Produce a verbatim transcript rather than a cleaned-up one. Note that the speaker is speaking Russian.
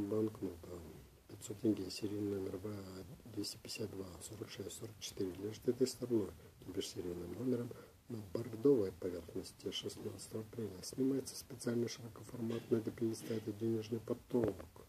банкнота пятьсот тенге, серийный номер два пятьдесят два сорок шесть сорок четыре, лежит этой стороной, то бишь серийным номером, на бордовой поверхности. Шестнадцатого апреля снимается специальный широкоформатный до пьедестала денежный поток.